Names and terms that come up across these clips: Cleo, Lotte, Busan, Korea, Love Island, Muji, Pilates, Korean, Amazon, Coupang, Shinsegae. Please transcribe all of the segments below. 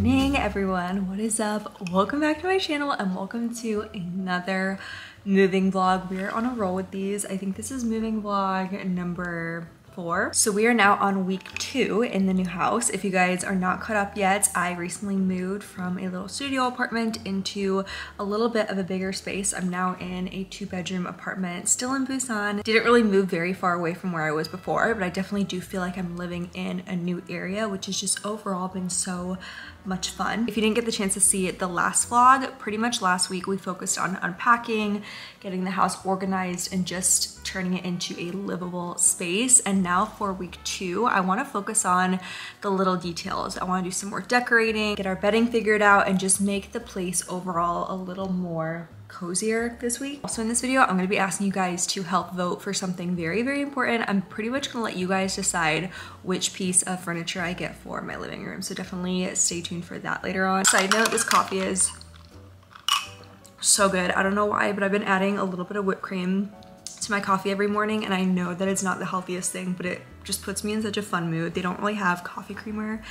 morning, everyone. What is up? Welcome back to my channel and welcome to another moving vlog. We are on a roll with these. I think this is moving vlog number 4. So we are now on week 2 in the new house. If you guys are not caught up yet, I recently moved from a little studio apartment into a little bit of a bigger space. I'm now in a 2-bedroom apartment, still in Busan. Didn't really move very far away from where I was before, but I definitely do feel like I'm living in a new area, which has just overall been so much fun. If you didn't get the chance to see the last vlog, pretty much last week we focused on unpacking, getting the house organized, and just turning it into a livable space. And now for week 2, I want to focus on the little details. I want to do some more decorating, get our bedding figured out, and just make the place overall a little more cozier this week. Also in this video, I'm going to be asking you guys to help vote for something very, very important. I'm pretty much going to let you guys decide which piece of furniture I get for my living room. So definitely stay tuned for that later on. Side note, this coffee is so good. I don't know why, but I've been adding a little bit of whipped cream to my coffee every morning, and I know that it's not the healthiest thing, but it just puts me in such a fun mood. They don't really have coffee creamer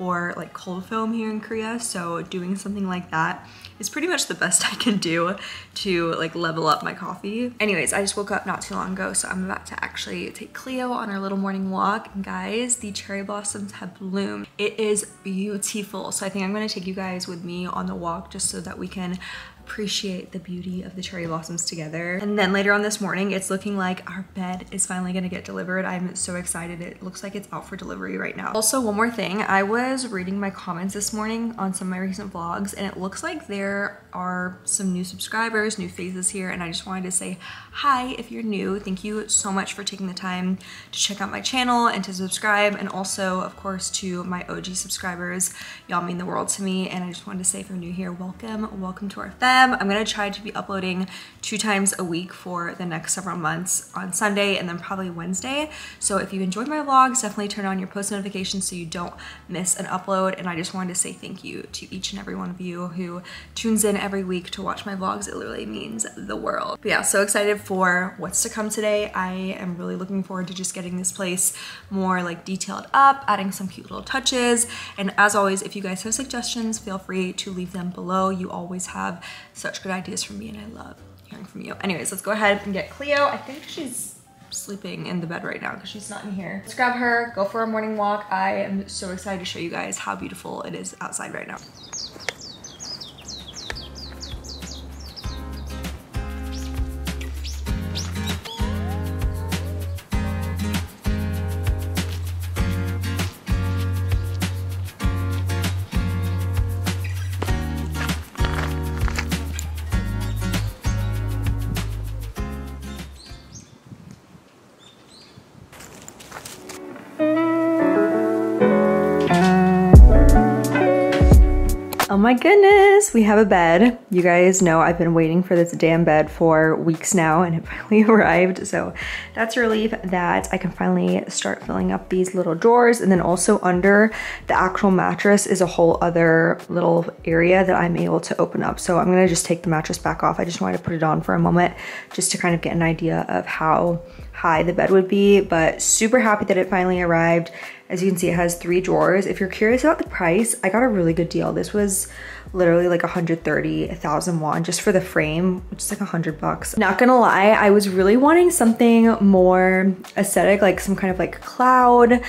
or like cold foam here in Korea, so doing something like that is pretty much the best I can do to like level up my coffee. Anyways, I just woke up not too long ago, so I'm about to actually take Cleo on our little morning walk. And guys, the cherry blossoms have bloomed. It is beautiful. So I think I'm gonna take you guys with me on the walk just so that we can appreciate the beauty of the cherry blossoms together. And then later on this morning, it's looking like our bed is finally gonna get delivered. I'm so excited. It looks like it's out for delivery right now. Also, one more thing, I was reading my comments this morning on some of my recent vlogs, and it looks like there are some new subscribers, new faces here, and I just wanted to say hi. If you're new, thank you so much for taking the time to check out my channel and to subscribe, and also of course to my OG subscribers. Y'all mean the world to me, and I just wanted to say, if you're new here, welcome to our fam. I'm gonna try to be uploading 2 times a week for the next several months, on Sunday and then probably Wednesday. So if you enjoyed my vlogs, definitely turn on your post notifications so you don't miss an upload. And I just wanted to say thank you to each and every one of you who tunes in every week to watch my vlogs. It literally means the world. But yeah, so excited for what's to come today. I am really looking forward to just getting this place more like detailed up, adding some cute little touches. And as always, if you guys have suggestions, feel free to leave them below. You always have such good ideas from me, and I love hearing from you. Anyways, let's go ahead and get Cleo. I think she's sleeping in the bed right now because she's not in here. Let's grab her, go for a morning walk. I am so excited to show you guys how beautiful it is outside right now. Oh my goodness, we have a bed. You guys know I've been waiting for this damn bed for weeks now, and it finally arrived. So that's a relief that I can finally start filling up these little drawers. And then also under the actual mattress is a whole other little area that I'm able to open up. So I'm gonna just take the mattress back off. I just wanted to put it on for a moment just to kind of get an idea of how high the bed would be, but super happy that it finally arrived. As you can see, it has 3 drawers. If you're curious about the price, I got a really good deal. This was literally like 130,000 won just for the frame, which is like 100 bucks. Not gonna lie, I was really wanting something more aesthetic, like some kind of like cloud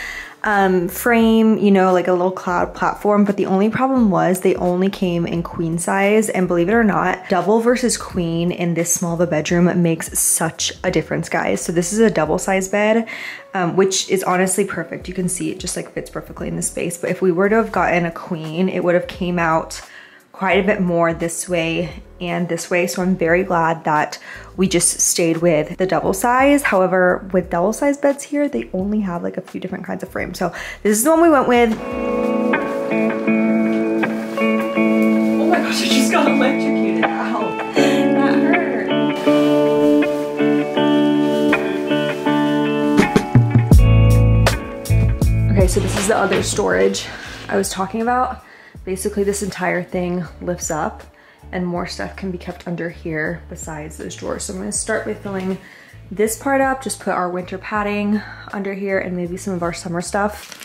frame, you know, like a little cloud platform. But the only problem was they only came in queen size, and believe it or not, double versus queen in this small of a bedroom makes such a difference, guys. So this is a double size bed, which is honestly perfect. You can see it just like fits perfectly in the space. But if we were to have gotten a queen, it would have came out quite a bit more this way and this way. So I'm very glad that we just stayed with the double size. However, with double size beds here, they only have like a few different kinds of frames. So this is the one we went with. Oh my gosh, I just got electrocuted. Ow. That hurt. Okay, so this is the other storage I was talking about. Basically, this entire thing lifts up, and more stuff can be kept under here besides those drawers. So I'm gonna start by filling this part up, just put our winter padding under here and maybe some of our summer stuff.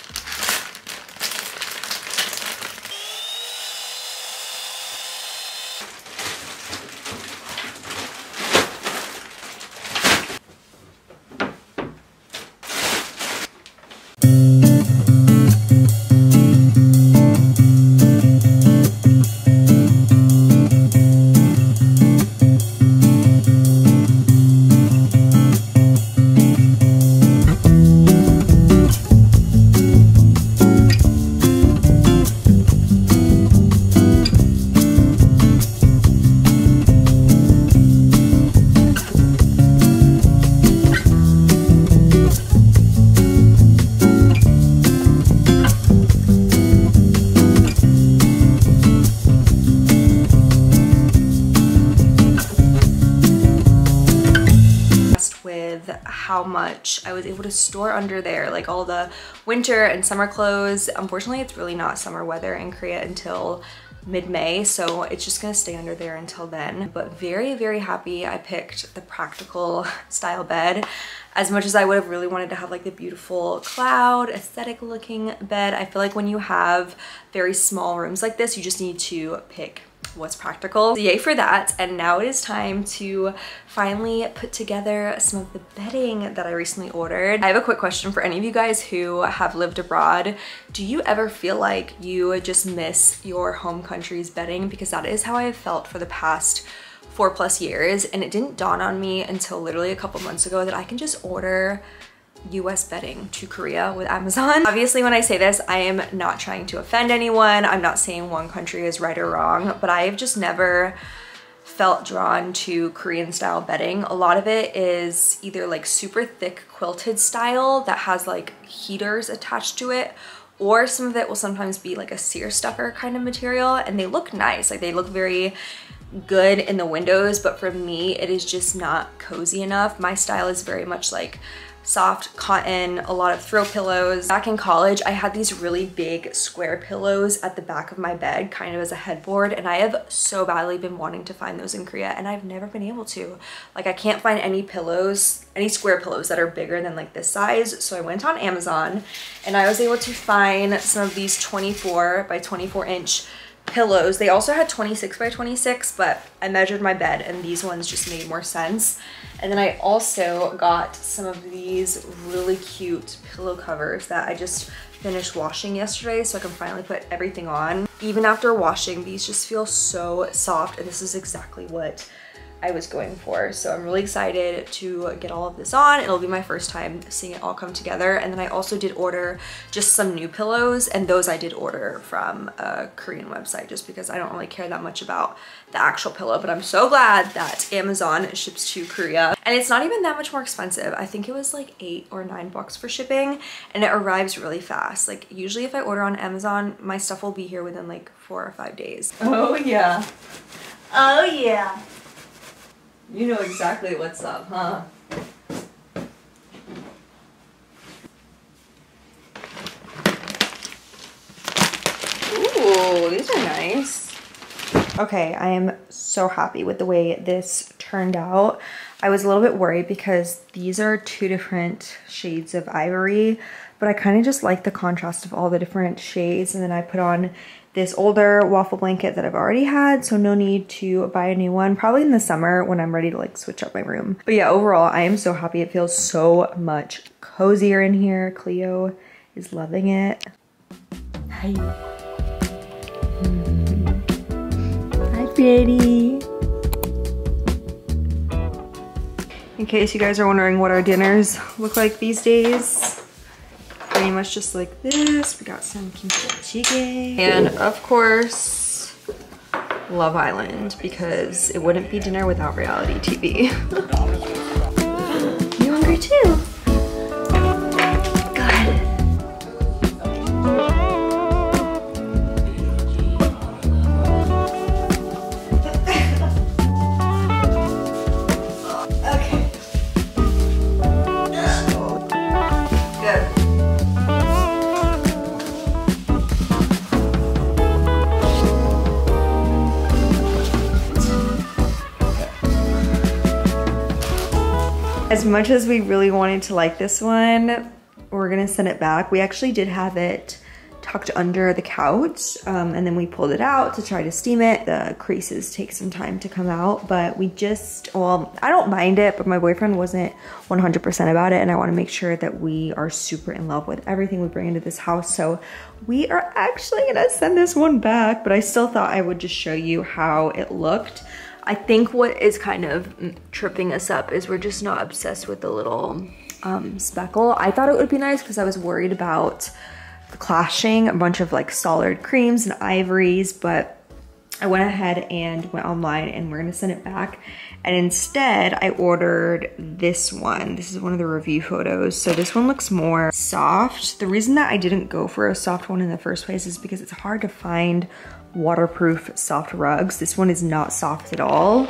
How much I was able to store under there, like all the winter and summer clothes. Unfortunately, it's really not summer weather in Korea until mid-May, so it's just gonna stay under there until then. But very, very happy I picked the practical style bed. As much as I would have really wanted to have like the beautiful cloud aesthetic looking bed, I feel like when you have very small rooms like this, you just need to pick what's practical. So yay for that. And now it is time to finally put together some of the bedding that I recently ordered. I have a quick question for any of you guys who have lived abroad. Do you ever feel like you just miss your home country's bedding? Because that is how I have felt for the past 4+ years, and it didn't dawn on me until literally a couple months ago that I can just order US bedding to Korea with Amazon. Obviously, when I say this, I am not trying to offend anyone. I'm not saying one country is right or wrong, but I've just never felt drawn to Korean style bedding. A lot of it is either like super thick quilted style that has like heaters attached to it, or some of it will sometimes be like a seerstuffer kind of material, and they look nice. Like they look very good in the windows, but for me, it is just not cozy enough. My style is very much like soft cotton, a lot of throw pillows. Back in college, I had these really big square pillows at the back of my bed, kind of as a headboard, and I have so badly been wanting to find those in Korea, and I've never been able to. Like, I can't find any pillows, any square pillows that are bigger than like this size, so I went on Amazon, and I was able to find some of these 24-by-24-inch pillows. They also had 26-by-26, but I measured my bed and these ones just made more sense. And then I also got some of these really cute pillow covers that I just finished washing yesterday, so I can finally put everything on. Even after washing, these just feel so soft, and this is exactly what I was going for. So I'm really excited to get all of this on. It'll be my first time seeing it all come together. And then I also did order just some new pillows, and those I did order from a Korean website just because I don't really care that much about the actual pillow, but I'm so glad that Amazon ships to Korea. And it's not even that much more expensive. I think it was like $8 or $9 for shipping, and it arrives really fast. Like usually if I order on Amazon, my stuff will be here within like 4 or 5 days. Oh yeah. Oh yeah. You know exactly what's up, huh? Ooh, these are nice. Okay, I am so happy with the way this turned out. I was a little bit worried because these are 2 different shades of ivory, but I kind of just like the contrast of all the different shades, and then I put on this older waffle blanket that I've already had, so no need to buy a new one, probably in the summer when I'm ready to like switch up my room. But yeah, overall, I am so happy. It feels so much cozier in here. Cleo is loving it. Hi. Hi, pretty. In case you guys are wondering what our dinners look like these days, pretty much just like this. We got some kimchi jjigae. And of course, Love Island, because it wouldn't be dinner without reality TV. You hungry too? As much as we really wanted to like this one, we're gonna send it back. We actually did have it tucked under the couch, and then we pulled it out to try to steam it. The creases take some time to come out, but we just, well, I don't mind it, but my boyfriend wasn't 100% about it, and I want to make sure that we are super in love with everything we bring into this house, so we are actually gonna send this one back, but I still thought I would just show you how it looked. I think what is kind of tripping us up is we're just not obsessed with the little speckle. I thought it would be nice because I was worried about clashing a bunch of like solid creams and ivories, but I went ahead and went online and we're gonna send it back. And instead I ordered this one. This is one of the review photos. So this one looks more soft. The reason that I didn't go for a soft one in the first place is because it's hard to find waterproof soft rugs. This one is not soft at all,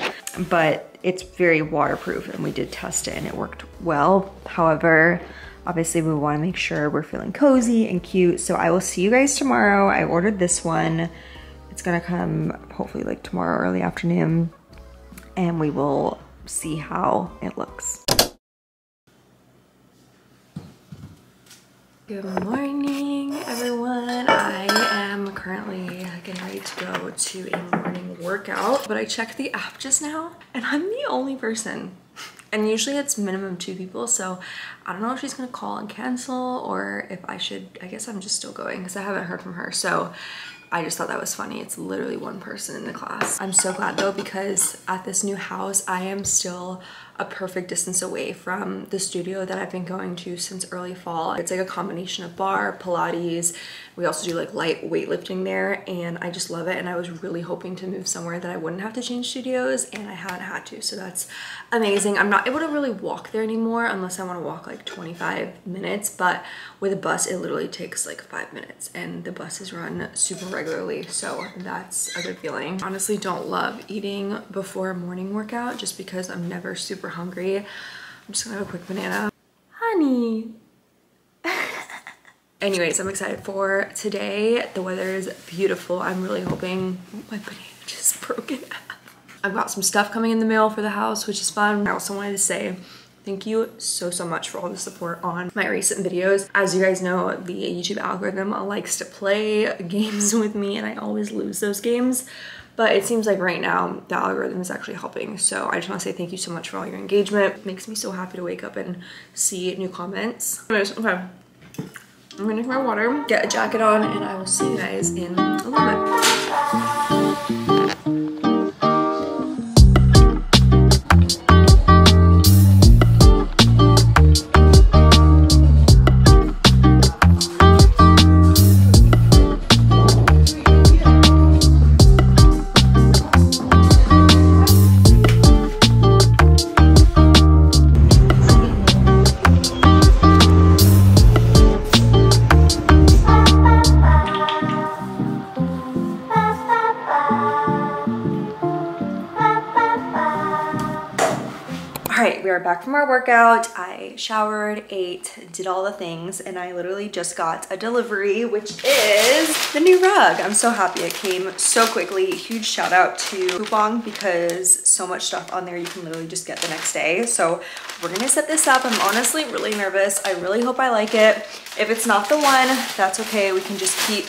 but it's very waterproof and we did test it and it worked well. However, obviously we want to make sure we're feeling cozy and cute. So I will see you guys tomorrow. I ordered this one. It's gonna come hopefully like tomorrow early afternoon and we will see how it looks. Good morning, everyone. I am currently getting ready to go to a morning workout, but I checked the app just now and I'm the only person. And usually it's minimum 2 people, so I don't know if she's gonna call and cancel or if I should, I guess I'm just still going because I haven't heard from her. So I just thought that was funny. It's literally one person in the class. I'm so glad though, because at this new house, I am still a perfect distance away from the studio that I've been going to since early fall. It's like a combination of bar, Pilates. We also do like light weightlifting there and I just love it. And I was really hoping to move somewhere that I wouldn't have to change studios and I haven't had to. So that's amazing. I'm not able to really walk there anymore unless I want to walk like 25 minutes. But with a bus, it literally takes like 5 minutes and the buses run super regularly. So that's a good feeling. Honestly, don't love eating before a morning workout just because I'm never super hungry. I'm just gonna have a quick banana. Honey. Anyways, I'm excited for today. The weather is beautiful. I'm really hoping, oh, my banana just broke it up. I've got some stuff coming in the mail for the house, which is fun. I also wanted to say thank you so much for all the support on my recent videos. As you guys know, the YouTube algorithm likes to play games with me and I always lose those games. But it seems like right now the algorithm is actually helping. So I just want to say thank you so much for all your engagement. It makes me so happy to wake up and see new comments. Anyways, okay, I'm gonna drink my water, get a jacket on, and I will see you guys in a little bit. Back from our workout, I showered, ate, did all the things, and I literally just got a delivery, which is the new rug. I'm so happy it came so quickly. Huge shout out to Coupang because so much stuff on there you can literally just get the next day. So we're gonna set this up. I'm honestly really nervous. I really hope I like it. If it's not the one, that's okay. We can just keep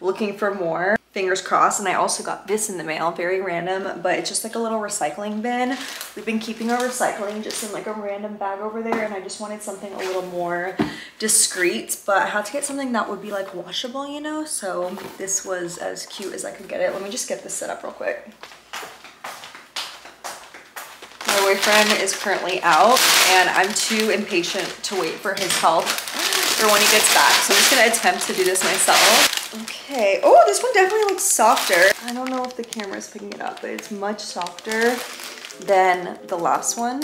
looking for more. Fingers crossed. And I also got this in the mail, very random, but it's just like a little recycling bin. We've been keeping our recycling just in like a random bag over there and I just wanted something a little more discreet, but I had to get something that would be like washable, you know? So this was as cute as I could get it. Let me just get this set up real quick. My boyfriend is currently out and I'm too impatient to wait for his help for when he gets back. So I'm just gonna attempt to do this myself. Okay, oh, this one definitely looks softer. I don't know if the camera is picking it up, but it's much softer than the last one.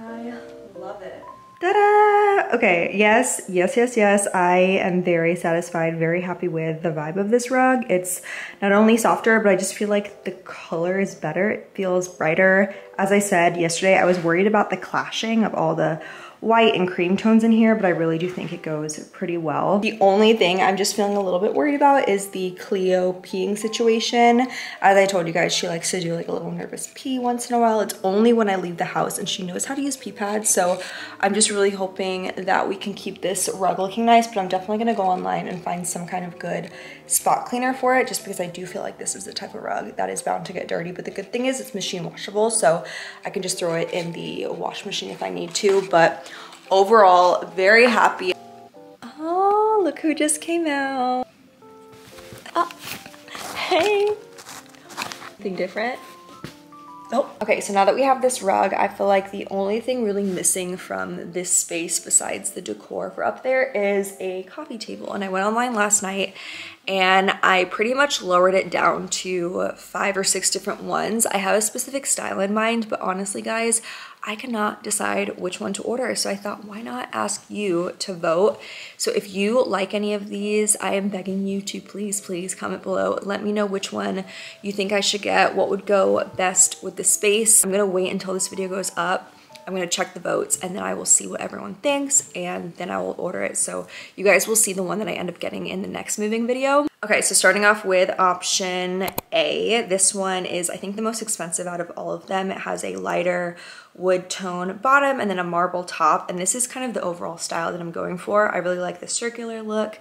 I love it. Ta-da! Okay, yes. I am very satisfied, very happy with the vibe of this rug. It's not only softer, but I just feel like the color is better. It feels brighter. As I said yesterday, I was worried about the clashing of all the white and cream tones in here, but I really do think it goes pretty well. The only thing I'm just feeling a little bit worried about is the Cleo peeing situation. As I told you guys, she likes to do like a little nervous pee once in a while. It's only when I leave the house, and she knows how to use pee pads, so I'm just really hoping that we can keep this rug looking nice, but I'm definitely gonna go online and find some kind of good spot cleaner for it, just because I do feel like this is the type of rug that is bound to get dirty. But the good thing is it's machine washable, so I can just throw it in the wash machine if I need to. But overall, very happy. Oh, look who just came out. Oh, hey. Anything different? Oh, okay, so now that we have this rug, I feel like the only thing really missing from this space besides the decor for up there is a coffee table. And I went online last night and I pretty much lowered it down to 5 or 6 different ones. I have a specific style in mind, but honestly, guys, I cannot decide which one to order. So I thought, why not ask you to vote? So if you like any of these, I am begging you to please, please comment below. Let me know which one you think I should get, what would go best with the space. I'm gonna wait until this video goes up. I'm gonna check the votes and then I will see what everyone thinks and then I will order it. So you guys will see the one that I end up getting in the next moving video. Okay, so starting off with option A, this one is I think the most expensive out of all of them. It has a lighter wood tone bottom and then a marble top, and this is kind of the overall style that I'm going for. I really like the circular look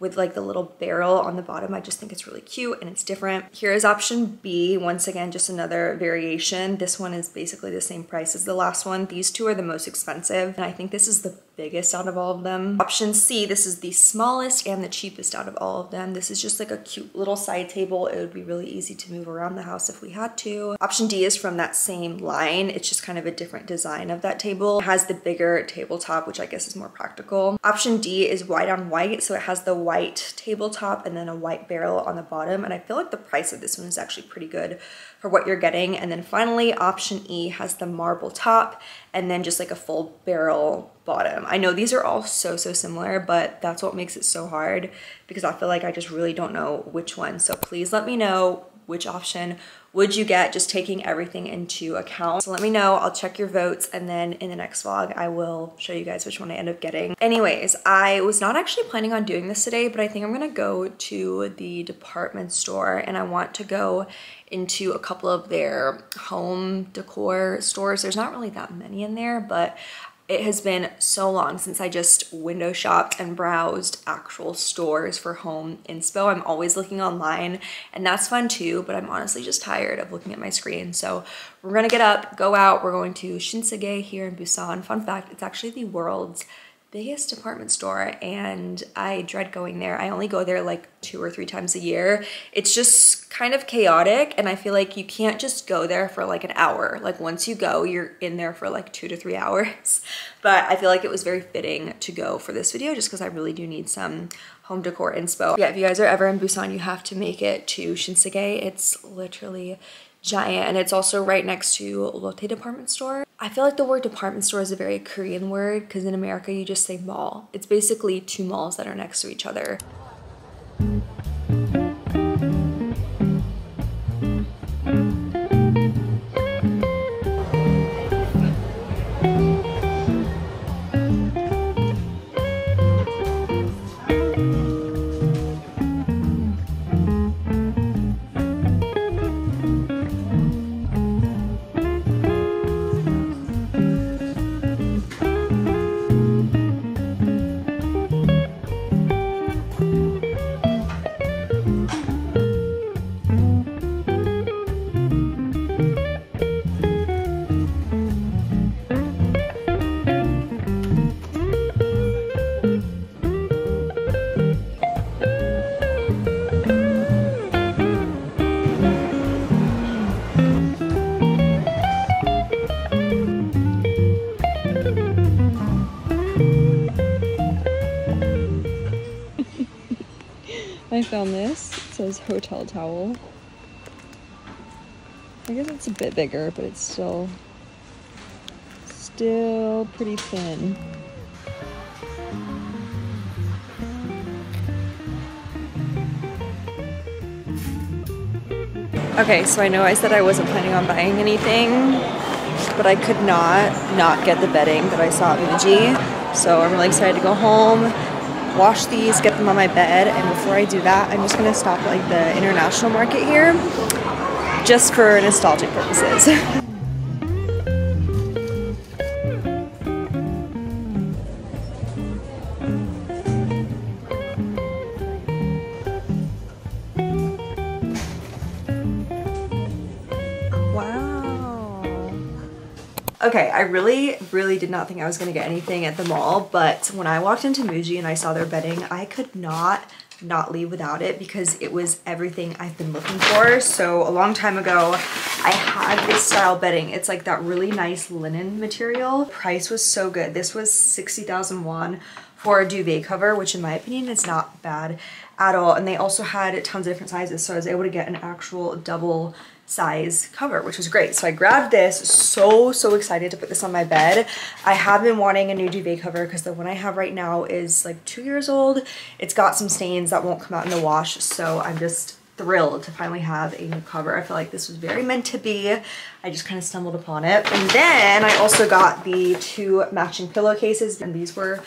with like the little barrel on the bottom. I just think it's really cute and it's different. Here is option B, once again, just another variation. This one is basically the same price as the last one. These two are the most expensive, and I think this is the biggest out of all of them. Option C, this is the smallest and the cheapest out of all of them. This is just like a cute little side table. It would be really easy to move around the house if we had to. Option D is from that same line. It's just kind of a different design of that table. It has the bigger tabletop, which I guess is more practical. Option D is white on white, so it has the white tabletop and then a white barrel on the bottom, and I feel like the price of this one is actually pretty good for what you're getting. And then finally, option E has the marble top and then just like a full barrel bottom. I know these are all so similar, but that's what makes it so hard, because I feel like I just really don't know which one. So please let me know which option would you get, just taking everything into account. So let me know, I'll check your votes, and then in the next vlog, I will show you guys which one I end up getting. Anyways, I was not actually planning on doing this today, but I think I'm gonna go to the department store, and I want to go into a couple of their home decor stores. There's not really that many in there, but it has been so long since I just window shopped and browsed actual stores for home inspo. I'm always looking online, and that's fun too, but I'm honestly just tired of looking at my screen. So we're gonna get up, go out. We're going to Shinsegae here in Busan. Fun fact, it's actually the world's biggest department store, and I dread going there. I only go there like 2 or 3 times a year. It's just kind of chaotic, and I feel like you can't just go there for like an hour. Like once you go, you're in there for like 2 to 3 hours. But I feel like it was very fitting to go for this video just because I really do need some home decor inspo. Yeah, if you guys are ever in Busan, you have to make it to Shinsegae. It's literally giant, and it's also right next to Lotte department store. I feel like the word department store is a very Korean word, because in America you just say mall. It's basically 2 malls that are next to each other. I found this. It says hotel towel. I guess it's a bit bigger, but it's still pretty thin. Okay, so I know I said I wasn't planning on buying anything, but I could not get the bedding that I saw at Muji. So I'm really excited to go home, wash these, get them on my bed, and before I do that, I'm just gonna stop like the international market here, just for nostalgic purposes. Okay, I really did not think I was gonna get anything at the mall, but when I walked into Muji and I saw their bedding, I could not leave without it because it was everything I've been looking for. So a long time ago, I had this style bedding. It's like that really nice linen material. Price was so good. This was 60,000 won for a duvet cover, which in my opinion is not bad at all. And they also had tons of different sizes, so I was able to get an actual double size cover, which was great. So I grabbed this, so excited to put this on my bed. I have been wanting a new duvet cover because the one I have right now is like 2 years old. It's got some stains that won't come out in the wash, so I'm just thrilled to finally have a new cover. I feel like this was very meant to be. I just kind of stumbled upon it. And then I also got the 2 matching pillowcases, and these were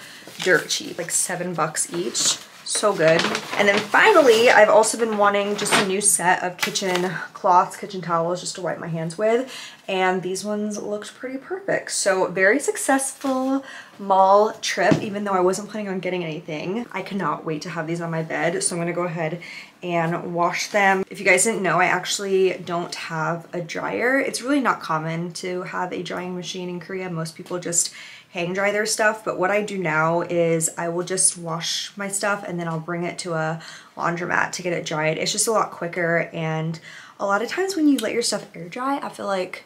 dirt cheap, like $7 each. So good. And then finally, I've also been wanting just a new set of kitchen cloths, kitchen towels, just to wipe my hands with, and these ones looked pretty perfect. So very successful mall trip, even though I wasn't planning on getting anything. I cannot wait to have these on my bed, so I'm gonna go ahead and wash them. If you guys didn't know, I actually don't have a dryer. It's really not common to have a drying machine in Korea. Most people just hang dry their stuff, but what I do now is I will just wash my stuff and then I'll bring it to a laundromat to get it dried. It's just a lot quicker, and a lot of times when you let your stuff air dry, I feel like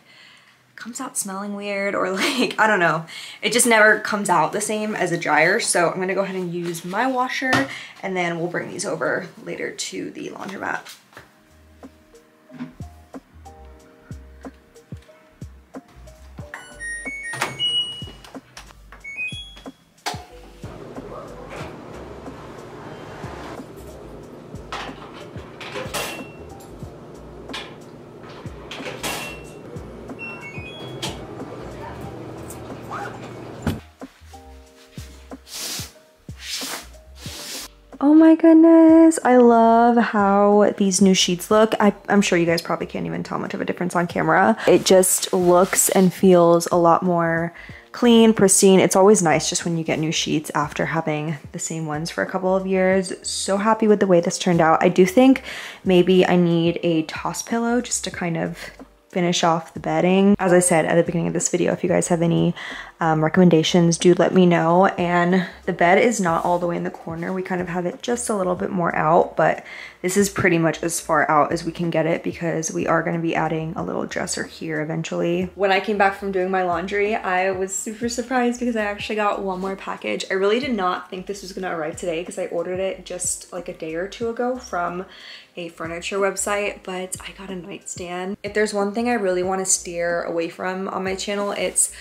it comes out smelling weird, or like, I don't know, it just never comes out the same as a dryer. So I'm gonna go ahead and use my washer, and then we'll bring these over later to the laundromat. Oh my goodness, I love how these new sheets look. I'm sure you guys probably can't even tell much of a difference on camera. It just looks and feels a lot more clean, pristine. It's always nice just when you get new sheets after having the same ones for a couple of years. So happy with the way this turned out. I do think maybe I need a toss pillow just to kind of finish off the bedding. As I said at the beginning of this video, if you guys have any recommendations, do let me know. And the bed is not all the way in the corner. We kind of have it just a little bit more out, but this is pretty much as far out as we can get it because we are going to be adding a little dresser here eventually. When I came back from doing my laundry, I was super surprised because I actually got one more package. I really did not think this was going to arrive today because I ordered it just like a day or two ago from a furniture website, but I got a nightstand. If there's one thing I really want to steer away from on my channel, it's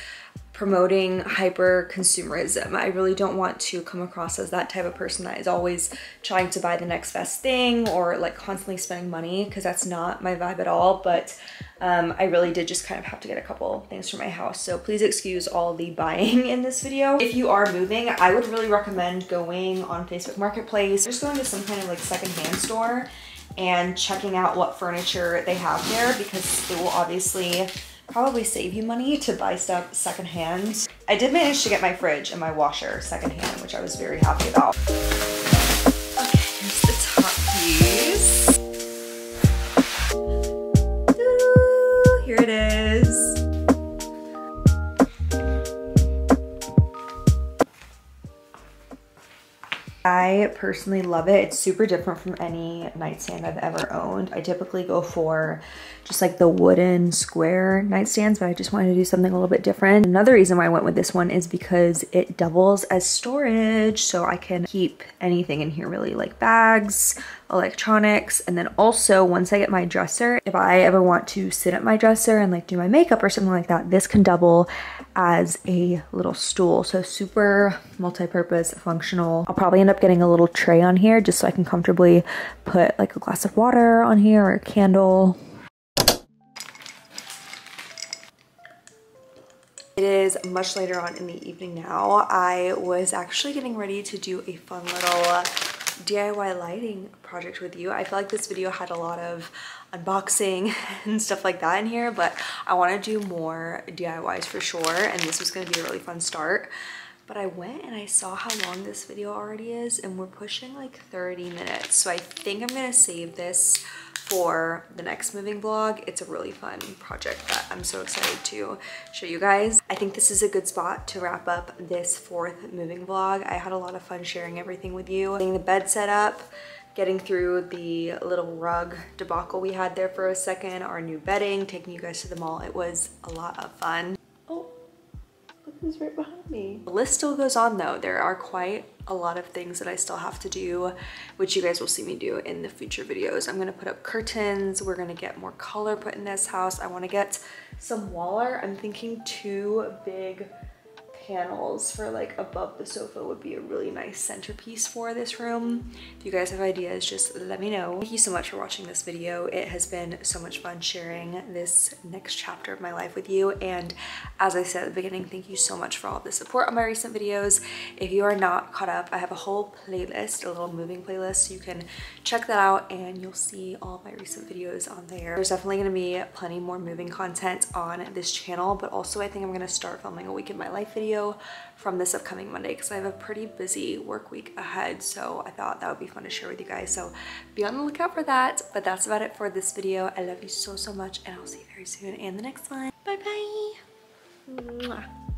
promoting hyper-consumerism. I really don't want to come across as that type of person that is always trying to buy the next best thing or like constantly spending money, because that's not my vibe at all. But I really did just kind of have to get a couple things for my house, so please excuse all the buying in this video. If you are moving, I would really recommend going on Facebook Marketplace, just going to some kind of like secondhand store and checking out what furniture they have there, because it will obviously probably save you money to buy stuff secondhand. I did manage to get my fridge and my washer secondhand, which I was very happy about. Okay, here's the top piece. Ooh, here it is. I personally love it. It's super different from any nightstand I've ever owned. I typically go for just like the wooden square nightstands, but I just wanted to do something a little bit different. Another reason why I went with this one is because it doubles as storage, so I can keep anything in here really, like bags, electronics, and then also once I get my dresser, if I ever want to sit at my dresser and like do my makeup or something like that, this can double as a little stool. So super multi-purpose, functional. I'll probably end up getting a little tray on here just so I can comfortably put like a glass of water on here or a candle. It is much later on in the evening now. I was actually getting ready to do a fun little DIY lighting project with you. I feel like this video had a lot of unboxing and stuff like that in here, but I want to do more DIYs for sure, and this was going to be a really fun start. But I went and I saw how long this video already is, and we're pushing like 30 minutes. So I think I'm going to save this for the next moving vlog. It's a really fun project that I'm so excited to show you guys. I think this is a good spot to wrap up this fourth moving vlog. I had a lot of fun sharing everything with you. Getting the bed set up, getting through the little rug debacle we had there for a second, our new bedding, taking you guys to the mall. It was a lot of fun. Oh, look who's right behind me. The list still goes on though. There are quite a lot of things that I still have to do, which you guys will see me do in the future videos. I'm gonna put up curtains. We're gonna get more color put in this house. I wanna get some wall art. I'm thinking 2 big panels for like above the sofa would be a really nice centerpiece for this room. If you guys have ideas, just let me know. Thank you so much for watching this video. It has been so much fun sharing this next chapter of my life with you, and as I said at the beginning, thank you so much for all the support on my recent videos. If you are not caught up, I have a whole playlist, a little moving playlist, so you can check that out and you'll see all my recent videos on there. There's definitely going to be plenty more moving content on this channel, but also I think I'm going to start filming a week in my life video from this upcoming Monday, because I have a pretty busy work week ahead, so I thought that would be fun to share with you guys, so be on the lookout for that. But that's about it for this video. I love you so much, and I'll see you very soon in the next one. Bye bye. Mwah.